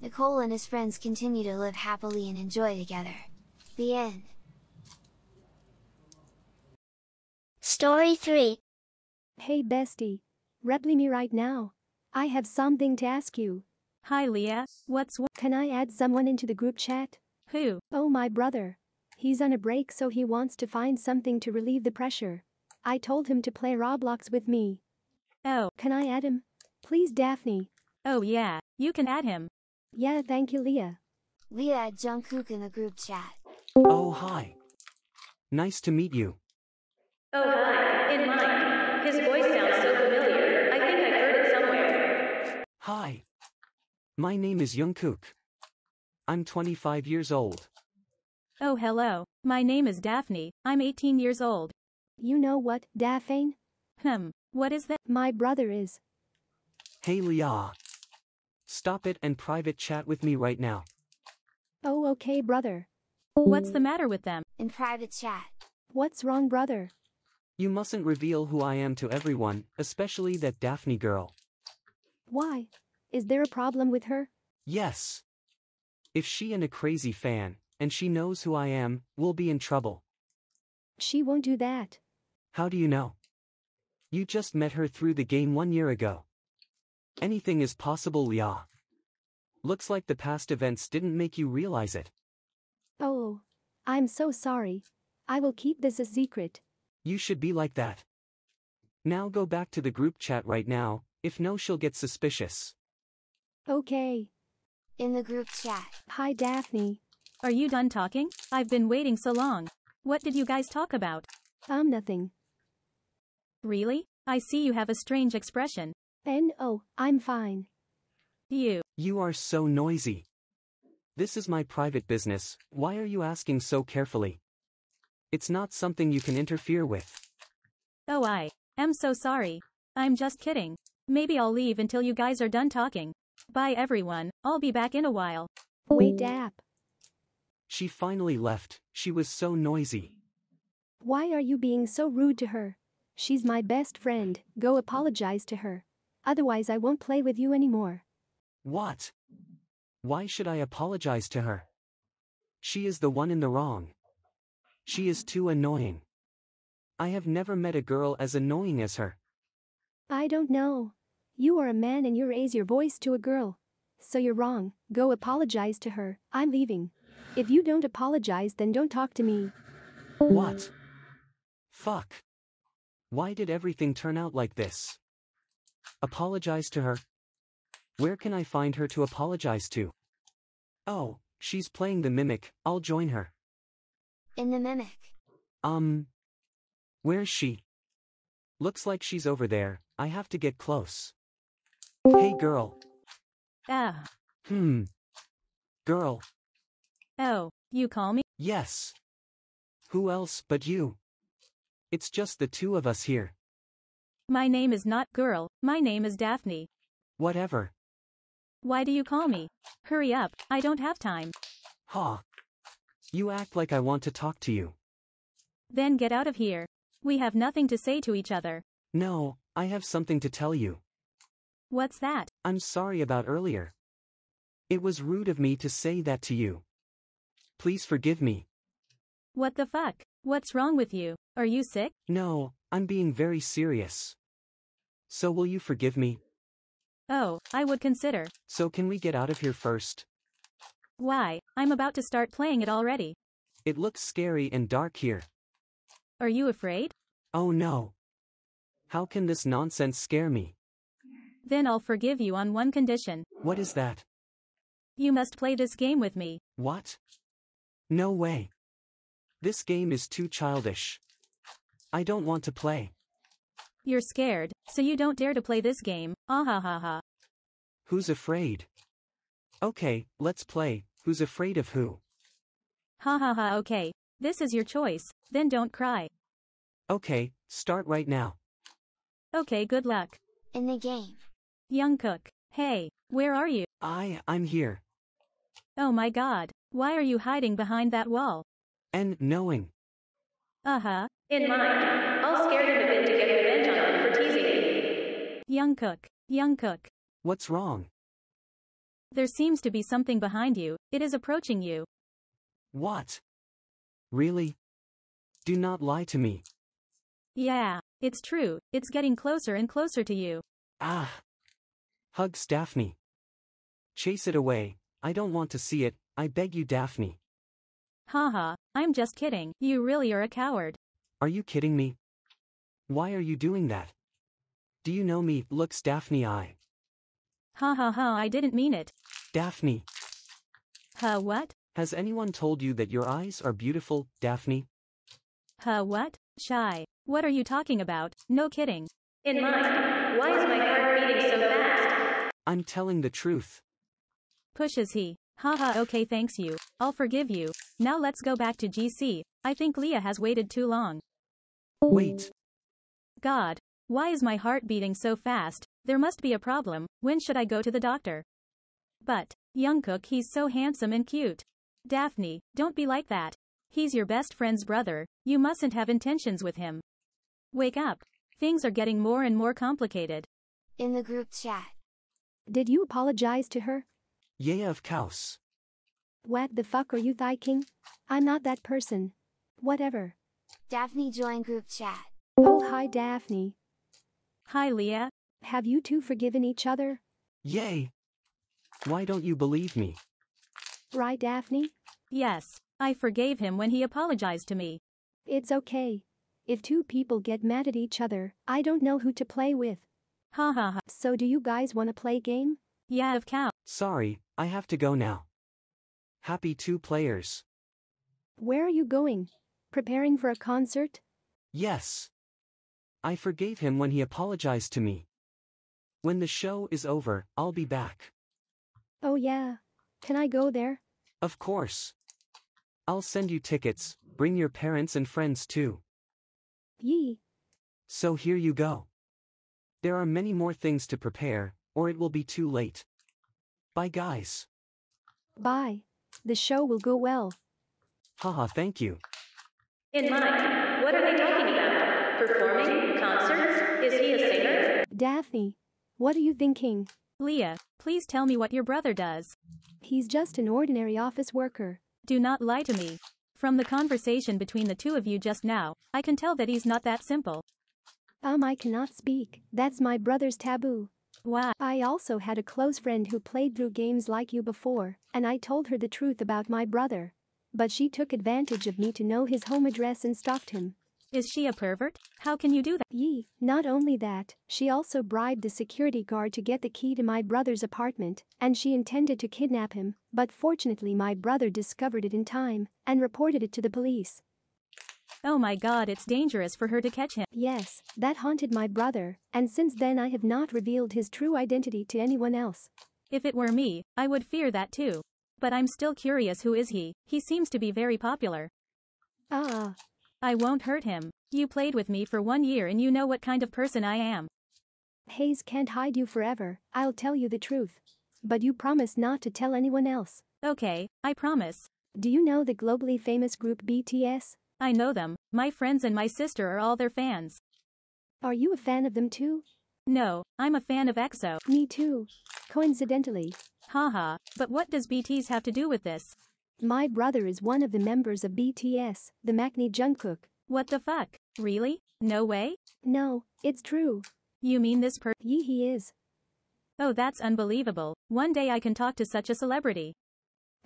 Nicole and his friends continue to live happily and enjoy together. The end. Story three. Hey bestie. Reply me right now. I have something to ask you. Hi Leah, what's what? Can I add someone into the group chat? Who? Oh, my brother. He's on a break, so he wants to find something to relieve the pressure. I told him to play Roblox with me. Oh. Can I add him? Please, Daphne. Oh yeah, you can add him. Yeah, thank you, Leah. Leah add Jungkook in the group chat. Oh, hi. Nice to meet you. Oh hi, in mine. His voice sounds so familiar. I think I've heard it somewhere. Hi. My name is Jungkook. I'm twenty-five years old. Oh hello, my name is Daphne, I'm eighteen years old. You know what, Daphne? Hmm, what is that? My brother is. Hey Leah. Stop it and private chat with me right now. Oh okay brother. What's the matter with them? In private chat. What's wrong brother? You mustn't reveal who I am to everyone, especially that Daphne girl. Why? Is there a problem with her? Yes. If she and a crazy fan, and she knows who I am, we'll be in trouble. She won't do that. How do you know? You just met her through the game one year ago. Anything is possible, Leah. Looks like the past events didn't make you realize it. Oh. I'm so sorry. I will keep this a secret. You should be like that. Now go back to the group chat right now, if no she'll get suspicious. Okay. In the group chat. Hi Daphne. Are you done talking? I've been waiting so long. What did you guys talk about? Um nothing. Really? I see you have a strange expression. Ben, oh, I'm fine. You. You are so noisy. This is my private business, why are you asking so carefully? It's not something you can interfere with. Oh, I am so sorry. I'm just kidding. Maybe I'll leave until you guys are done talking. Bye everyone, I'll be back in a while. Wait up. She finally left, she was so noisy. Why are you being so rude to her? She's my best friend, go apologize to her. Otherwise I won't play with you anymore. What? Why should I apologize to her? She is the one in the wrong. She is too annoying. I have never met a girl as annoying as her. I don't know. You are a man and you raise your voice to a girl. So you're wrong. Go apologize to her. I'm leaving. If you don't apologize, then don't talk to me. What? Fuck. Why did everything turn out like this? Apologize to her? Where can I find her to apologize to? Oh, she's playing the mimic. I'll join her. In the mimic. Um. Where's she? Looks like she's over there. I have to get close. Hey girl. Oh. Hmm. Girl. Oh, you call me? Yes. Who else but you? It's just the two of us here. My name is not girl, my name is Daphne. Whatever. Why do you call me? Hurry up, I don't have time. Ha. Huh. You act like I want to talk to you. Then get out of here. We have nothing to say to each other. No, I have something to tell you. What's that? I'm sorry about earlier. It was rude of me to say that to you. Please forgive me. What the fuck? What's wrong with you? Are you sick? No, I'm being very serious. So will you forgive me? Oh, I would consider. So can we get out of here first? Why, I'm about to start playing it already. It looks scary and dark here. Are you afraid? Oh no. How can this nonsense scare me? Then I'll forgive you on one condition. What is that? You must play this game with me. What? No way. This game is too childish. I don't want to play. You're scared, so you don't dare to play this game. Ah ha ha ha. Who's afraid? Okay, let's play. Who's afraid of who? Ha ha ha, okay. This is your choice, then don't cry. Okay, start right now. Okay, good luck. In the game. Jungkook, hey, where are you? I, I'm here. Oh my god, why are you hiding behind that wall? And knowing. Uh-huh. In mind, I'll scare them a bit to get revenge on them for teasing me. Jungkook, Jungkook. What's wrong? There seems to be something behind you, it is approaching you. What? Really? Do not lie to me. Yeah, it's true, it's getting closer and closer to you. Ah. Hugs Daphne. Chase it away, I don't want to see it, I beg you Daphne. Haha, I'm just kidding, you really are a coward. Are you kidding me? Why are you doing that? Do you know me, looks Daphne I. Ha ha ha, I didn't mean it. Daphne. Huh what? Has anyone told you that your eyes are beautiful, Daphne? Huh what? Shy. What are you talking about? No kidding. In mind, why is my heart beating so fast? I'm telling the truth. pushes he. Haha, okay, thanks you. I'll forgive you. Now let's go back to G C. I think Leah has waited too long. Wait. God. Why is my heart beating so fast? There must be a problem. When should I go to the doctor? But. Jungkook, he's so handsome and cute. Daphne, don't be like that. He's your best friend's brother. You mustn't have intentions with him. Wake up. Things are getting more and more complicated. In the group chat. Did you apologize to her? Yeah, of course. What the fuck are you thinking? I'm not that person. Whatever. Daphne joined group chat. Oh, hi Daphne. Hi Leah. Have you two forgiven each other? Yay. Why don't you believe me? Right Daphne? Yes. I forgave him when he apologized to me. It's okay. If two people get mad at each other, I don't know who to play with. Ha ha ha. So do you guys want to play game? Yeah, of cow. Sorry, I have to go now. Happy two players. Where are you going? Preparing for a concert? Yes. I forgave him when he apologized to me. When the show is over, I'll be back. Oh yeah. Can I go there? Of course. I'll send you tickets, bring your parents and friends too. Yee. So here you go. There are many more things to prepare, or it will be too late. Bye guys. Bye. The show will go well. Haha, thank you. In mind, what are they talking about? Performing? Concerts? Is he a singer? Daphne, what are you thinking? Leah, please tell me what your brother does. He's just an ordinary office worker. Do not lie to me. From the conversation between the two of you just now, I can tell that he's not that simple. Um, I cannot speak. That's my brother's taboo. Wow. I also had a close friend who played through games like you before, and I told her the truth about my brother. But she took advantage of me to know his home address and stalked him. Is she a pervert? How can you do that? Yee, not only that, she also bribed the security guard to get the key to my brother's apartment, and she intended to kidnap him, but fortunately my brother discovered it in time, and reported it to the police. Oh my god, it's dangerous for her to catch him. Yes, that haunted my brother, and since then I have not revealed his true identity to anyone else. If it were me, I would fear that too. But I'm still curious, who is he? He seems to be very popular. Ah. I won't hurt him. You played with me for one year and you know what kind of person I am. Hayes can't hide you forever, I'll tell you the truth. But you promise not to tell anyone else. Okay, I promise. Do you know the globally famous group B T S? I know them. My friends and my sister are all their fans. Are you a fan of them too? No, I'm a fan of E X O. Me too. Coincidentally. Haha, but what does B T S have to do with this? My brother is one of the members of B T S, the Macne Jungkook. What the fuck? Really? No way? No, it's true. You mean this per- Yee, he is. Oh, that's unbelievable. One day I can talk to such a celebrity.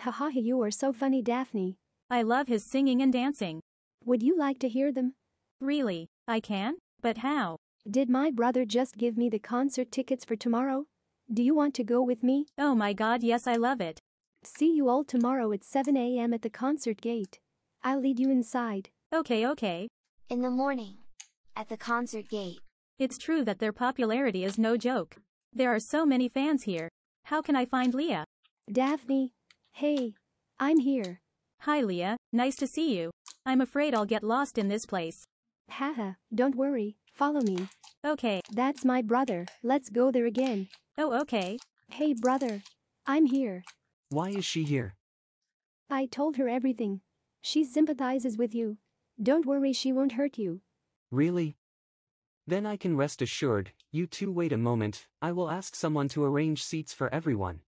Haha, you are so funny Daphne. I love his singing and dancing. Would you like to hear them? Really? I can? But how? Did my brother just give me the concert tickets for tomorrow? Do you want to go with me? Oh my god, yes, I love it. See you all tomorrow at seven A M at the concert gate. I'll lead you inside. Okay, okay. In the morning. At the concert gate. It's true that their popularity is no joke. There are so many fans here. How can I find Leah? Daphne. Hey. I'm here. Hi Leah, nice to see you. I'm afraid I'll get lost in this place. Haha, don't worry, follow me. Okay. That's my brother, let's go there again. Oh okay. Hey brother, I'm here. Why is she here? I told her everything. She sympathizes with you. Don't worry, she won't hurt you. Really? Then I can rest assured. You two wait a moment, I will ask someone to arrange seats for everyone.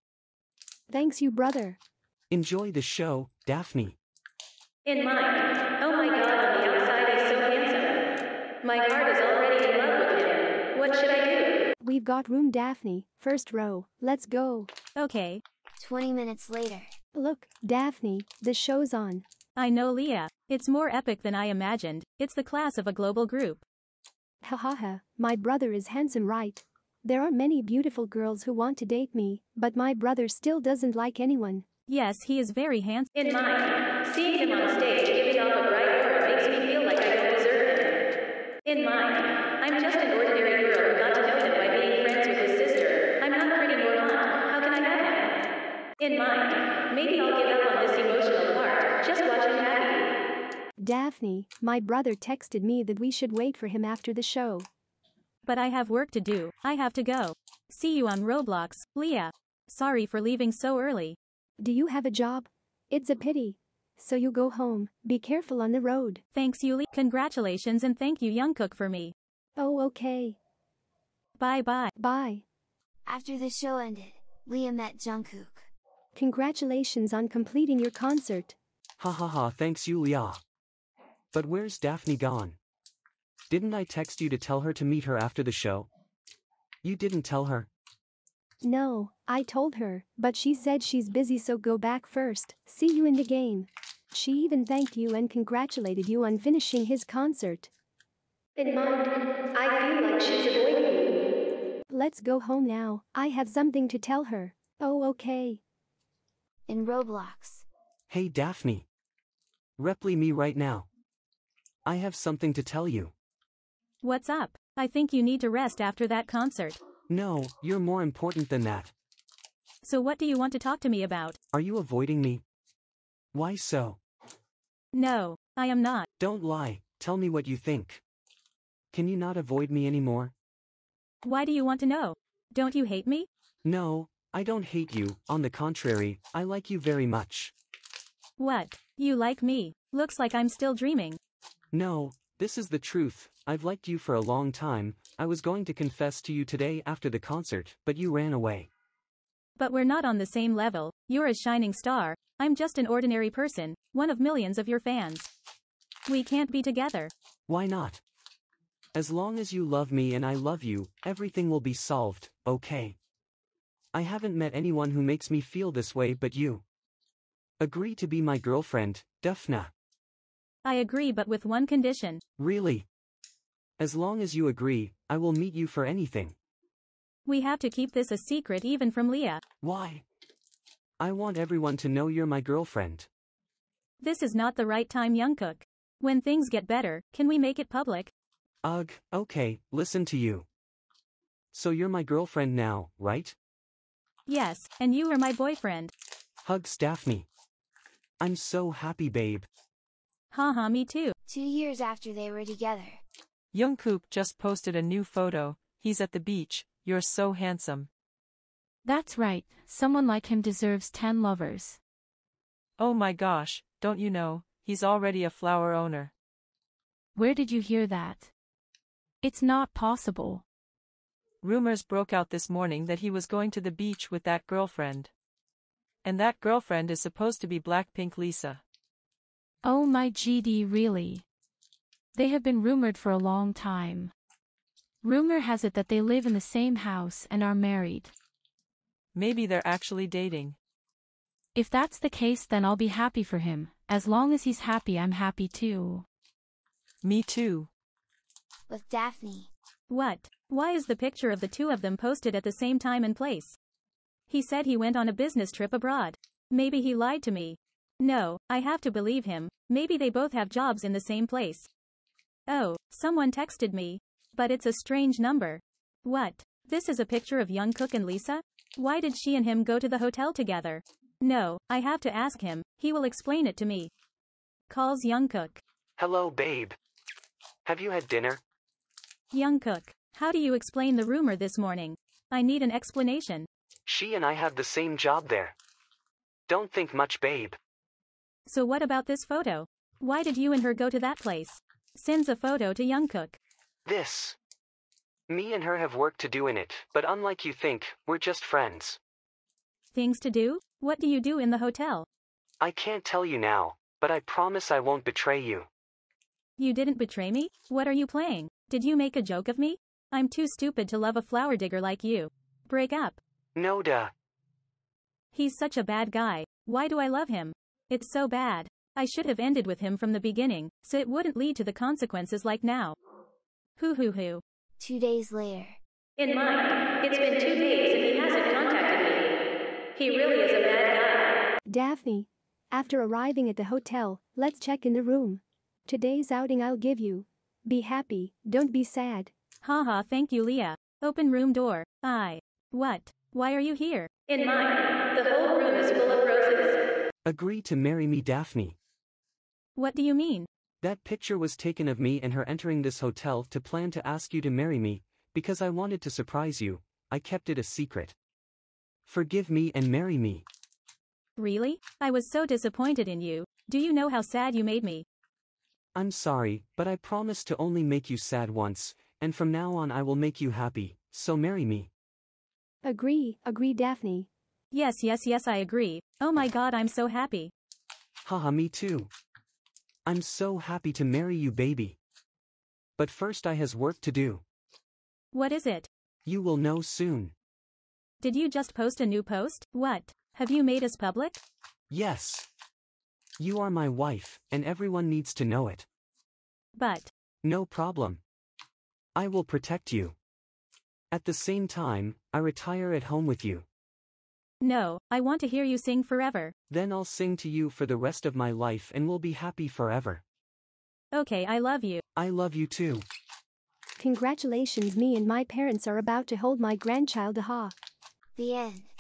Thanks you brother. Enjoy the show, Daphne. In mind. Oh my god, on the outside he's so handsome. My heart is already in love with him. What should I do? We've got room Daphne, first row, let's go. Okay. Twenty minutes later. Look, Daphne, the show's on. I know Leah, it's more epic than I imagined, it's the class of a global group. Hahaha, my brother is handsome right? There are many beautiful girls who want to date me, but my brother still doesn't like anyone. Yes, he is very handsome. In mind. Seeing him on stage giving off a bright aura makes me feel like I don't deserve him. In mind, I'm just an ordinary girl who got to know him by being friends with his sister. I'm not pretty or not. How can I have him? in mind. Maybe I'll give up on this emotional part. Just watch it happen. Daphne, my brother texted me that we should wait for him after the show. But I have work to do. I have to go. See you on Roblox, Leah. Sorry for leaving so early. Do you have a job? It's a pity. So you go home. Be careful on the road. Thanks, Yuli. Congratulations and thank you, Jungkook, for me. Oh, okay. Bye-bye. Bye. After the show ended, Leah met Jungkook. Congratulations on completing your concert. Ha ha ha, thanks you, Leah. But where's Daphne gone? Didn't I text you to tell her to meet her after the show? You didn't tell her. No, I told her, but she said she's busy, so go back first. See you in the game. She even thanked you and congratulated you on finishing his concert. In mind, I feel like she's avoiding you. Let's go home now. I have something to tell her. Oh, okay. In Roblox. Hey, Daphne. Reply me right now. I have something to tell you. What's up? I think you need to rest after that concert. No, you're more important than that. So what do you want to talk to me about? Are you avoiding me? Why so? No, I am not. Don't lie. Tell me what you think. Can you not avoid me anymore? Why do you want to know? Don't you hate me? No, I don't hate you. On the contrary, I like you very much. What? You like me? Looks like I'm still dreaming. No, this is the truth. I've liked you for a long time. I was going to confess to you today after the concert, but you ran away. But we're not on the same level. You're a shining star. I'm just an ordinary person, one of millions of your fans. We can't be together. Why not? As long as you love me and I love you, everything will be solved, okay? I haven't met anyone who makes me feel this way but you. Agree to be my girlfriend, Daphne. I agree, but with one condition. Really? As long as you agree, I will meet you for anything. We have to keep this a secret even from Leah. Why? I want everyone to know you're my girlfriend. This is not the right time, Jungkook. When things get better, can we make it public? Ugh, okay, listen to you. So you're my girlfriend now, right? Yes, and you are my boyfriend. Hugs, Daphne. I'm so happy, babe. Haha, me too. Two years after they were together. Jungkook just posted a new photo. He's at the beach. You're so handsome. That's right. Someone like him deserves ten lovers. Oh my gosh, don't you know, he's already a flower owner. Where did you hear that? It's not possible. Rumors broke out this morning that he was going to the beach with that girlfriend. And that girlfriend is supposed to be Blackpink Lisa. Oh my G D, really? They have been rumored for a long time. Rumor has it that they live in the same house and are married. Maybe they're actually dating. If that's the case, then I'll be happy for him. As long as he's happy, I'm happy too. Me too. With Daphne. What? Why is the picture of the two of them posted at the same time and place? He said he went on a business trip abroad. Maybe he lied to me. No, I have to believe him. Maybe they both have jobs in the same place. Oh, someone texted me. But it's a strange number. What? This is a picture of Jungkook and Lisa? Why did she and him go to the hotel together? No, I have to ask him. He will explain it to me. Calls Jungkook. Hello, babe. Have you had dinner? Jungkook, how do you explain the rumor this morning? I need an explanation. She and I have the same job there. Don't think much, babe. So what about this photo? Why did you and her go to that place? Sends a photo to Jungkook. This. Me and her have work to do in it, but unlike you think, we're just friends. Things to do? What do you do in the hotel? I can't tell you now, but I promise I won't betray you. You didn't betray me? What are you playing? Did you make a joke of me? I'm too stupid to love a flower digger like you. Break up. No duh. He's such a bad guy. Why do I love him? It's so bad. I should have ended with him from the beginning, so it wouldn't lead to the consequences like now. Hoo hoo hoo. Two days later. In mind, it's been two days and he hasn't contacted me. He really is a bad guy. Daphne, after arriving at the hotel, let's check in the room. Today's outing I'll give you. Be happy, don't be sad. Haha, thank you, Leah. Open room door. I. What? Why are you here? In mine, the whole room is full of roses. Agree to marry me, Daphne. What do you mean? That picture was taken of me and her entering this hotel to plan to ask you to marry me, because I wanted to surprise you. I kept it a secret. Forgive me and marry me. Really? I was so disappointed in you. Do you know how sad you made me? I'm sorry, but I promised to only make you sad once, and from now on I will make you happy, so marry me. Agree, agree Daphne. Yes, yes, yes, I agree. Oh my god, I'm so happy. Haha, me too. I'm so happy to marry you, baby. But first I has work to do. What is it? You will know soon. Did you just post a new post? What? Have you made us public? Yes. You are my wife, and everyone needs to know it. But. No problem. I will protect you. At the same time, I retire at home with you. No, I want to hear you sing forever. Then I'll sing to you for the rest of my life and we'll be happy forever. Okay, I love you. I love you too. Congratulations, me and my parents are about to hold my grandchild. Aha. The end.